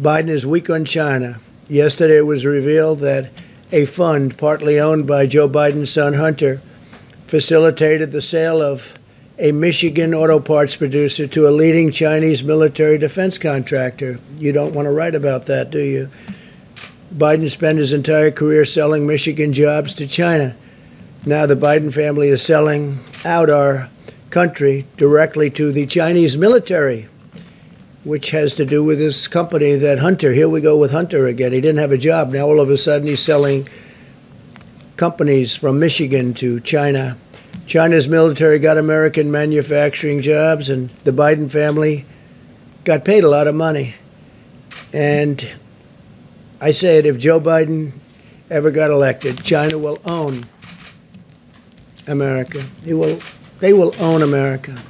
Biden is weak on China. Yesterday it was revealed that a fund partly owned by Joe Biden's son Hunter facilitated the sale of a Michigan auto parts producer to a leading Chinese military defense contractor. You don't want to write about that, do you? Biden spent his entire career selling Michigan jobs to China. Now the Biden family is selling out our country directly to the Chinese military, which has to do with this company that Hunter, here we go with Hunter again. He didn't have a job. Now all of a sudden he's selling companies from Michigan to China. China's military got American manufacturing jobs, and the Biden family got paid a lot of money. And I say it, if Joe Biden ever got elected, China will own America. They will own America.